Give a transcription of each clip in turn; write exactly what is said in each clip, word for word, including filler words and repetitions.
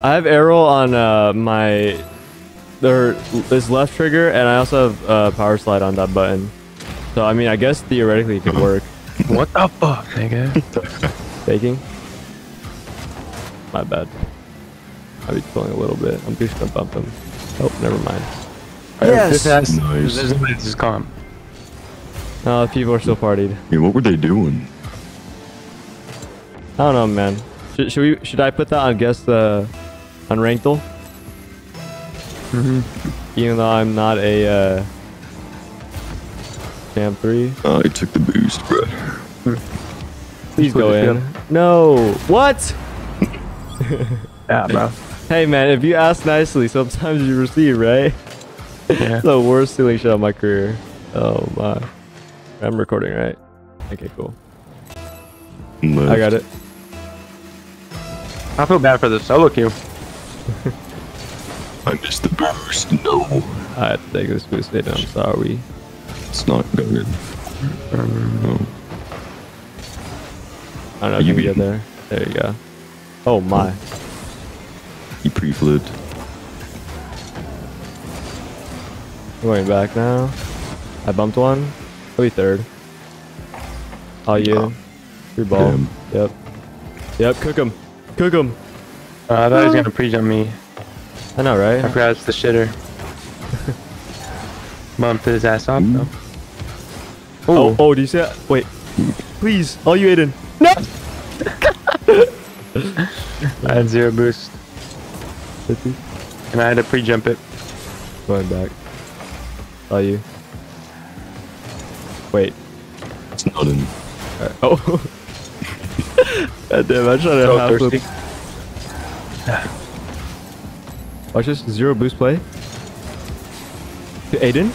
I have aerial on uh, my there this left trigger, and I also have uh, power slide on that button. So I mean, I guess theoretically it could work. What the fuck, nigga? Taking. My bad. I'll be pulling a little bit. I'm just gonna bump him. Oh, never mind. Yes. This noise. This is calm. No, the people are still partied. Yeah, what were they doing? I don't know, man. Should, should we? Should I put that on guess the uh, on Rankle? Mm-hmm. Even though I'm not a uh, champ three. Oh, I took the boost, bro. Please go in. No. What? Yeah, bro. Hey, man, if you ask nicely, sometimes you receive, right? Yeah. The worst ceiling shot of my career. Oh, my. I'm recording, right? Okay, cool. Left. I got it. I feel bad for the solo queue. I missed the boost. No. I have to take this boost. I'm sorry. It's not good. No. I don't know if you can get there. There you go. Oh my. He pre-flipped. Going back now. I bumped one. I'll be third. All you. Oh. Free ball. Damn. Yep. Yep, cook him. Cook him. Uh, I thought he was gonna pre-jump me. I know, right? I forgot it's the shitter. Bumped his ass off, though. Oh, oh, do you see that? Wait. Please, all you Aiden. No! I had zero boost. fifty. And I had to pre-jump it. Going back. All you. Wait. It's not in. Right. Oh. God damn, I tried to so half flip. Watch this. Zero boost play. To Aiden?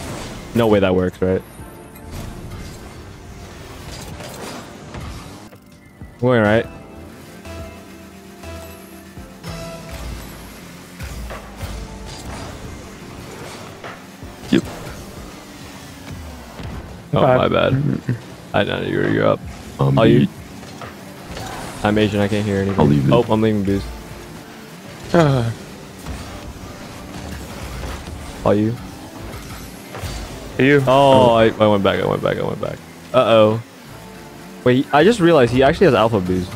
No way that works, right? We're alright. Oh, my bad. I know you were up. Um, I'll you. I'm Asian. I can't hear anything. I'll leave. Oh, I'm leaving boost. Uh. Are you? Are you? Oh, oh. I, I went back. I went back. I went back. Uh oh. Wait, I just realized he actually has alpha boost.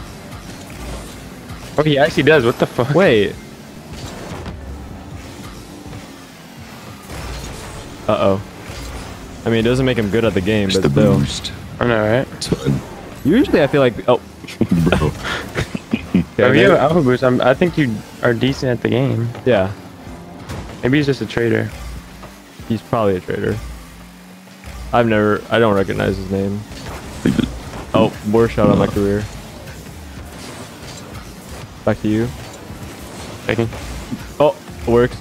Oh, he actually does. What the fuck? Wait. Uh oh. I mean, it doesn't make him good at the game, but the still. Boost. I know, right? Usually I feel like... Oh. Bro. Yeah, if you have alpha boost, I'm, I think you are decent at the game. Yeah. Maybe he's just a traitor. He's probably a traitor. I've never... I don't recognize his name. Oh, worst shot no. on my career. Back to you. Taking. Oh, it works.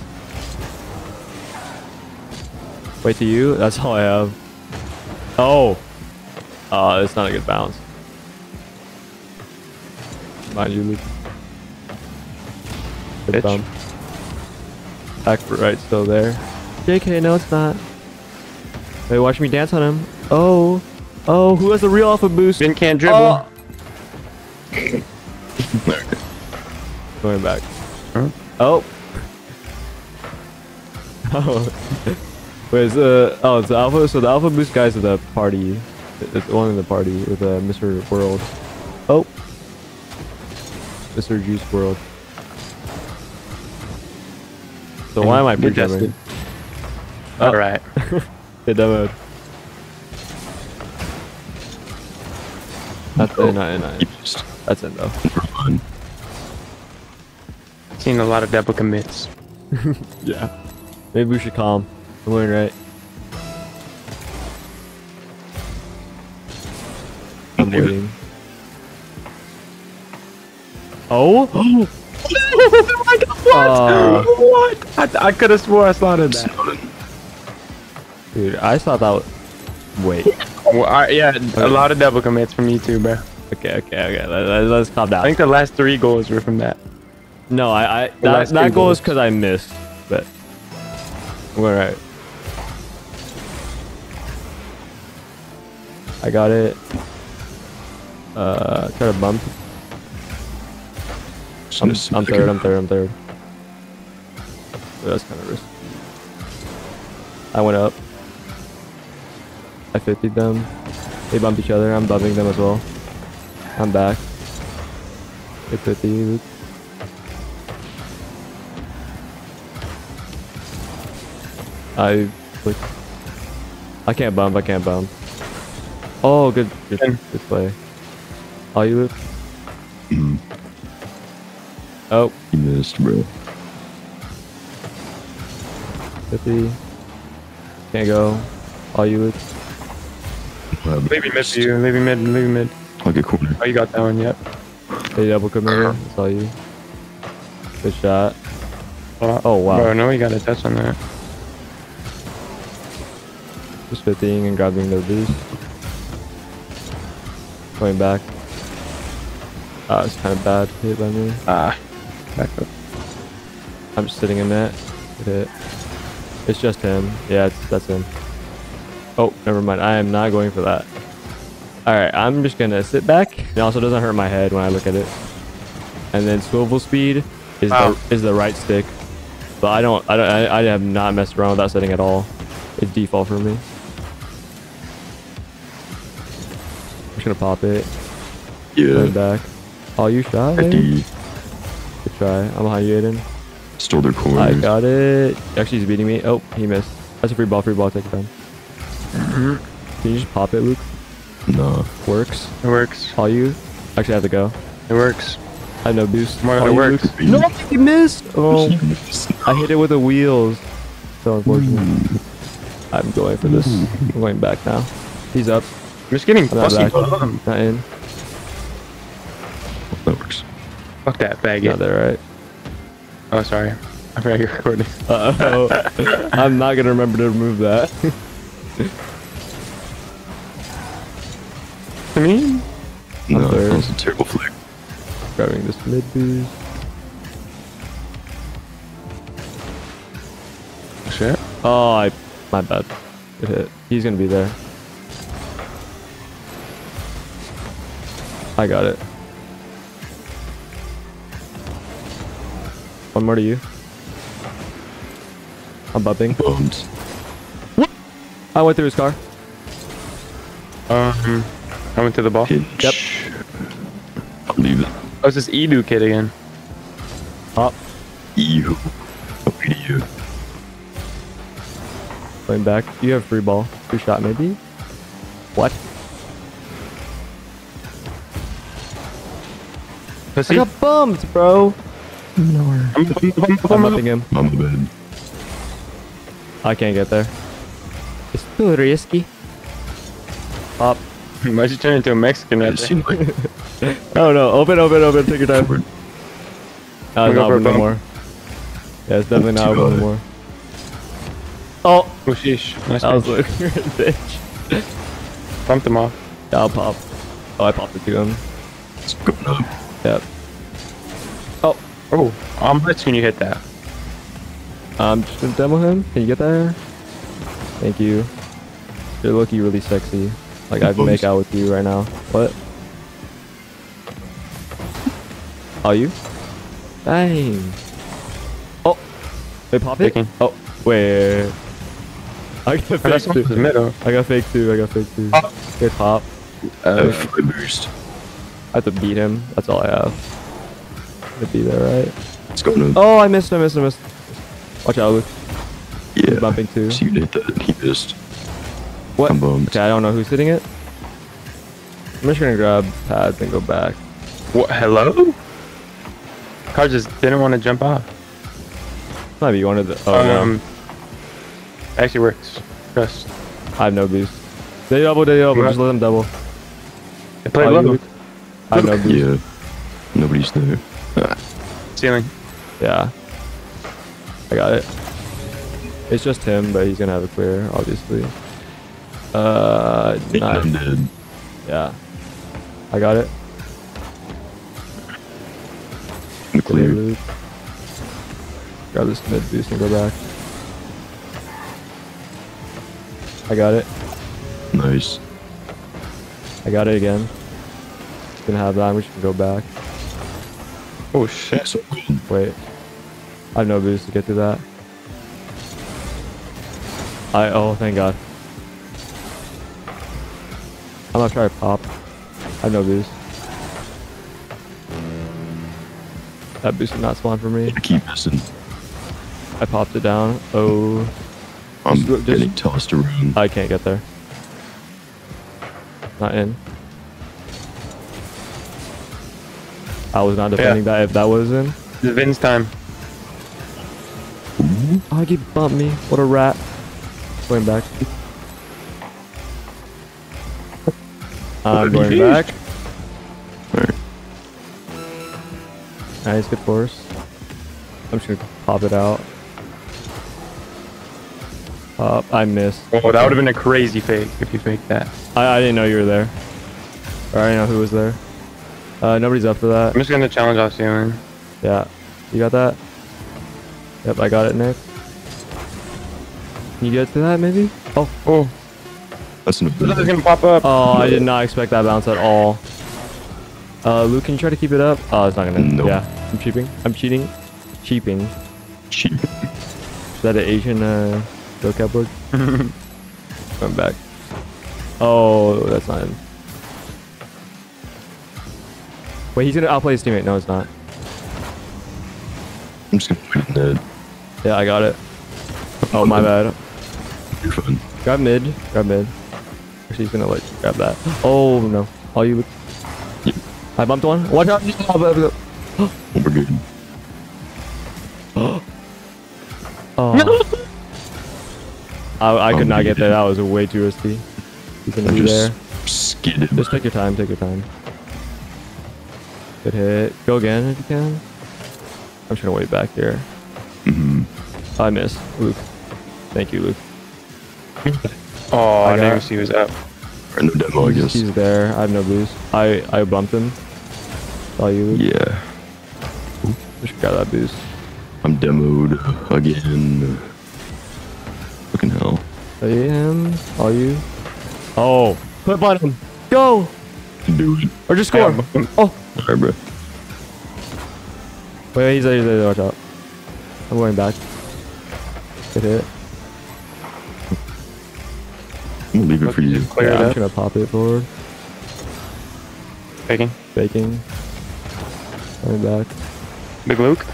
Wait to you? That's all I have. Oh! Uh, it's not a good bounce. Mind you, Luke. Good Bitch. Bump. Back right, still there. J K, no it's not. Wait, watch me dance on him. Oh! Oh, who has the real alpha boost? Ben can't dribble. Oh. Going back. Huh? Oh! Oh. Wait, it's uh, oh, it's the alpha. So the alpha boost guys are the party. It's one in the party with uh, Mister World. Oh, Mister Juice World. So why am I pre-jumping? All oh. right, they demoed. That's no. in, not in, not in. That's in though. Seen a lot of double commits. Yeah, maybe we should calm. I'm going right. I'm waiting. Oh? Oh my god, what? Uh, what? I, th I could have swore I slotted that. Dude, I thought that was... Wait. Well, I, yeah, okay. A lot of double commits from you too, bro. Okay, okay, okay. Let, let, let's calm down. I think the last three goals were from that. No, I... I that that goal is because I missed, but... We're right. I got it. Uh, try to bump. I'm, I'm third, I'm third, I'm third. So that's kind of risky. I went up. I fifty'd them. They bumped each other. I'm bumping them as well. I'm back. They fifty'd. I like. I can't bump. I can't bump. Oh, good, good, good play. Are you with? Oh, you missed, bro. fifty. Can't go. Are you with? Maybe mid to you. Maybe mid. Maybe mid. I'll get corner. Oh, you got that one yet? They double committed. That's all you. Good shot. Uh, oh wow. Bro, no, you got a touch on that. Just fiftying and grabbing their boost. Going back. Ah, uh, it's kind of bad hit by me. Ah, back up. I'm just sitting in that. Good hit. It's just him. Yeah, it's, that's him. Oh, never mind. I am not going for that. Alright, I'm just going to sit back. It also doesn't hurt my head when I look at it. And then swivel speed is, oh. the, is the right stick. But I don't, I don't, I, I have not messed around with that setting at all. It's default for me. I'm just gonna pop it. Yeah. Going back. Oh, you shot? fifty. Good try. I'm behind you, Aiden. Stole their corner. I got it. Actually, he's beating me. Oh, he missed. That's a free ball. Free ball. Take it down. Can you just pop it, Luke? No. Works. It works. All you. Actually, I have to go. It works. I have no boost. It works. Luke? No, he missed. Oh, I hit it with the wheels. So unfortunate. I'm going for this. I'm going back now. He's up. I'm just getting fussy. Not in. That works. Fuck that faggot. Not there, right? Oh, sorry. I forgot you're recording. Uh oh. I'm not gonna remember to remove that. I mean, no, I'm that was a terrible flick. Grabbing this mid boost. Shit. Oh, I. My bad. Good hit. He's gonna be there. I got it. One more to you. I'm bumping. Bones. What? I went through his car. Um, I went through the ball. Yep. I'll leave that. Oh, it's this Edu kid again. Up. Ew. Ew. Going back. You have free ball. Free shot, maybe? What? Pussy? I got bumped, bro! No. I'm, I'm, I'm, I'm bumping him. I'm the bed. I can't get there. It's too risky. Pop. Why'd you turn into a Mexican right there? Oh no, open, open, open. Take your time. No, it's not open no more. Yeah, it's definitely not open no more. Oh, oh sheesh. Nice I was looking at a bitch. Pumped him off. Yeah, I'll pop. Oh, I popped it to him. It's good enough. Yep. Oh. Oh, I'm letting you hit that. I'm um, just gonna demo him. Can you get there? Thank you. You're looking really sexy. Like, I'd make out with you right now. What? Are you? Dang. Oh. They popped it? Oh, wait. I got fake oh, too. I got fake too. I got fake too. Oh. Good pop. Uh, I boost. I have to beat him. That's all I have. I have to be there, right? Let's go. No. Oh, I missed. I missed. I missed. Watch out, Luke. Yeah. He's bumping too. You did that. He missed. What? I'm bummed. Okay, I don't know who's hitting it. I'm just gonna grab pads and go back. What? Hello? Car just didn't want to jump off. Maybe you wanted the. Oh um, no. Actually works. Trust. I have no boost. They double, they double. Just let them double. They play low. Look. I have no boost. Yeah. Nobody's there. Ceiling. Yeah. I got it. It's just him, but he's gonna have a clear, obviously. Uh, nice. I'm dead. Yeah. I got it. I'm clear. Grab this mid boost and go back. I got it. Nice. I got it again. Just gonna have that. We should go back. Oh shit. Wait. I have no boost to get through that. I oh thank God. I'm not trying to pop. I know boost. That boost did not spawn for me. I keep missing. I popped it down. Oh. I'm just, getting just, tossed around. I can't get there. Not in. I was not defending yeah. that if that was in. It's Vin's time. Ooh. Oh, he bumped me. What a rat. Going back. I'm going back. Right. Nice, good force. I'm just gonna pop it out. Uh, I missed. Oh, that would have been a crazy fake if you faked that. I, I didn't know you were there. Or I didn't know who was there. Uh, nobody's up for that. I'm just gonna challenge off ceiling. Yeah. You got that? Yep, I got it, Nick. Can you get to that, maybe? Oh. Oh. That's gonna pop up. Oh, I did not expect that bounce at all. Uh, Luke, can you try to keep it up? Oh, it's not gonna. Nope. Yeah. I'm cheating. I'm cheating. Cheaping. Cheaping. Is that an Asian, uh... Go Kepler. Come back. Oh, that's not him. Wait, he's gonna outplay his teammate. No, it's not. I'm just gonna play mid. Yeah, I got it. Oh, my bad. You're fine. Grab mid. Grab mid. Actually, he's gonna like grab that. Oh no! All you. Yeah. I bumped one. Watch out! Oh, we're good. Oh. No. I, I could um, not get there. That was way too risky. You can be there. Skidded. Just take your time. Take your time. Good hit. Go again if you can. I'm just gonna wait back there. Mm-hmm. I missed, Luke. Thank you, Luke. Oh, I didn't see he was up. Or no demo, I guess. He's there. I have no boost. I I bumped him. Saw you, Luke. Yeah. Ooh. Just got that boost. I'm demoed again. Fucking hell. Are you him? Are you? Oh. Clip on him. Go! Do it. Or just score. Yeah. Oh. Alright, bro. Wait, he's there, he's there, watch out. I'm going back. Good hit. I'm gonna leave it for you. Clear yeah, I'm gonna pop it forward. Faking. Faking. Going back. Big Luke?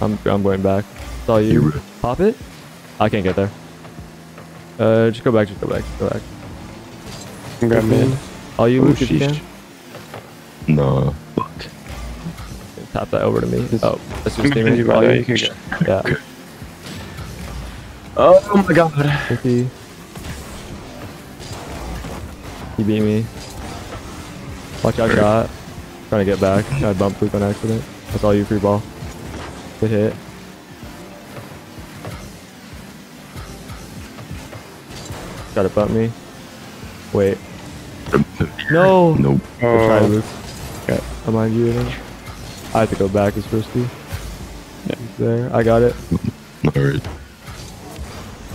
I'm, I'm going back. Saw you. Hey, pop it? I can't get there. Uh, just go back, just go back, just go back. Grab mid. Are you Luke if you can? No. Fuck. Tap that over to me. Oh, that's just teaming you by you can go. Yeah. Oh my god. He beat me. Watch out, shot. Trying to get back. I bumped Luke on accident. That's all you, free ball. Good hit. Got it bump me. Wait. No! Nope. Good try, Luke. Okay, I'm on you then. I have to go back, it's risky. Yeah. He's there. I got it. Alright.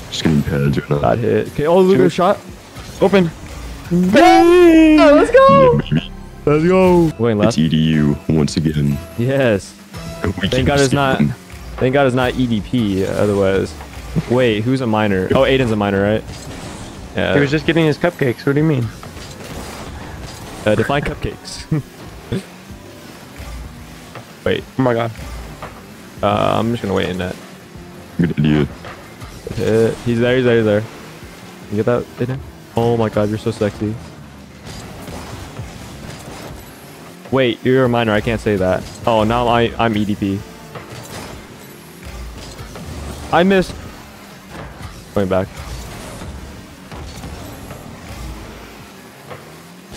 Just getting pads right now. Got hit. Okay, oh, Luke, shot. Open. Bang! Oh, let's go! Yeah, let's go! Going left. It's E D U once again. Yes. We thank God it's not. Thank God it's not E D P, otherwise. Wait, who's a minor? Oh, Aiden's a minor, right? Yeah. He was just getting his cupcakes. What do you mean? Uh, define cupcakes. Wait. Oh my god. Uh, I'm just gonna wait in that. Good idiot. Uh, he's there, he's there, he's there. You get that in him? Oh my god, you're so sexy. Wait, you're a minor. I can't say that. Oh, now I, I'm E D P. I missed. Going back.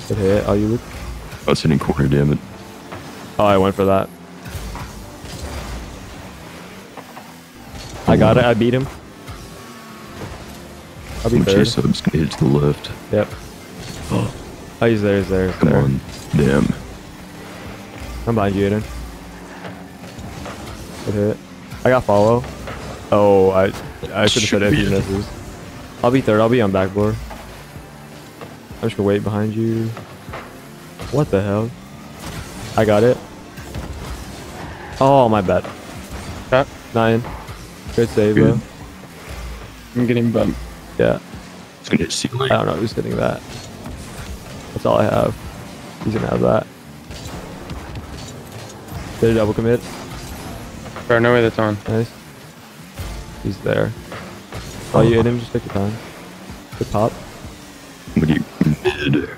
Good hit. Are you Luke? I was hitting corner, damn it. Oh, I went for that. I got it. I beat him. I'll be I'm third. So I'm just gonna hit to the left. Yep. Oh, he's there. He's there. He's Come there. on. Damn. I'm behind you, Aiden. Good hit. I got follow. Oh, I I should have said empty. I'll be third. I'll be on backboard. I'm just gonna wait behind you. What the hell? I got it. Oh, my bad. Huh? Nine. Good save, Good. bro. I'm getting bumped. Yeah. It's gonna hit ceiling. I don't know, who's getting that. That's all I have. He's gonna have that. Did a double commit. Bro, no way that's on. Nice. He's there. Oh, you hit him, just take your time. Good pop. What do you mid?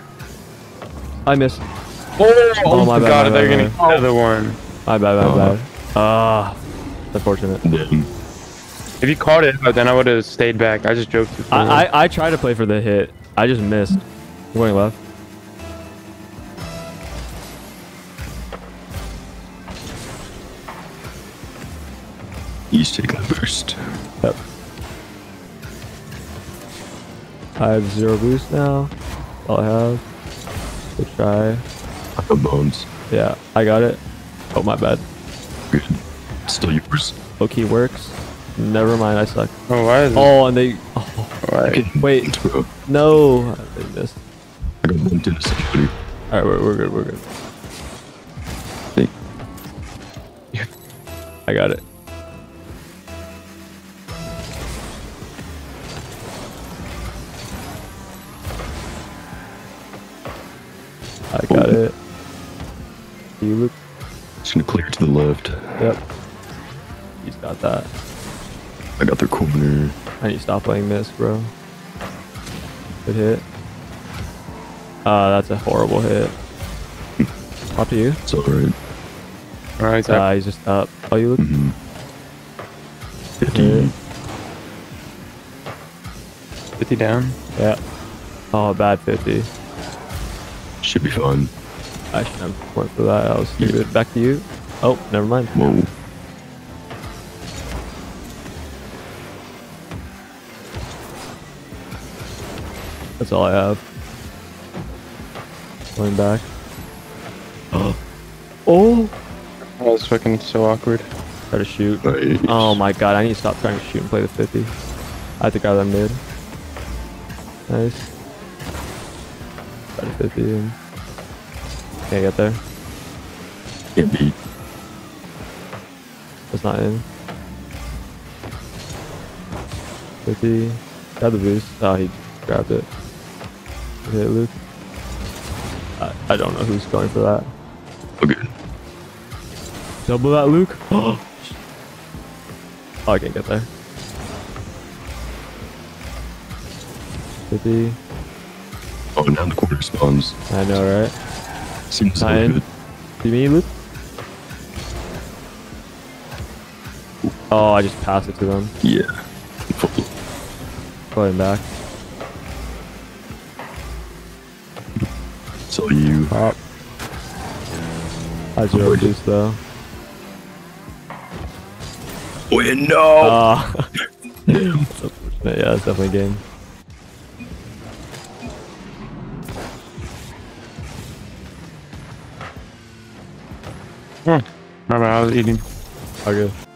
I missed. Oh, oh my god, they're gonna get another one. My bad, my bad. Ah, unfortunate. If you caught it, but then I would have stayed back. I just joked. I, I I tried to play for the hit. I just missed. I'm going left. You take that first. Yep. I have zero boost now. All I have. Good try. The bones. Yeah, I got it. Oh, my bad. Good. Still yours. Low key works. Never mind, I suck. Oh, why is oh and they. Oh, right. Wait. No. They missed. I got bumped into somebody. Alright, we're, we're good, we're good. Hey. Yeah. I got it. I got oh. it. You look. Just gonna clear to the left. Yep. He's got that. I got their corner. I need to stop playing this, bro. Good hit. Ah, uh, that's a horrible hit. Up to you. It's alright. Alright, ah, uh, he's just up. Oh, you look. Mm-hmm. fifty. fifty down. Yeah. Oh, bad fifty. Should be fun. I should have went for that. I was stupid. Yeah. Back to you. Oh, never mind. Whoa. That's all I have. Going back. Oh. Oh. That was fucking so awkward. Try to shoot. Nice. Oh my god, I need to stop trying to shoot and play the fifty. I have to grab that mid. Nice. fifty and... Can't get there. Can't beat. That's not in. fifty. Got the boost. Oh, he grabbed it. Hit Luke. I, I don't know who's going for that. Okay. Double that, Luke. Oh, I can't get there. fifty. Oh, now the corner spawns. I know, right? Seems so good. Do you mean Luke? Oh, I just passed it to them. Yeah. Going back. So you. Pop. I zero boost though. Win, no! Uh, that's unfortunate. Yeah, that's definitely a game. Hmm. Remember, I was eating. Okay.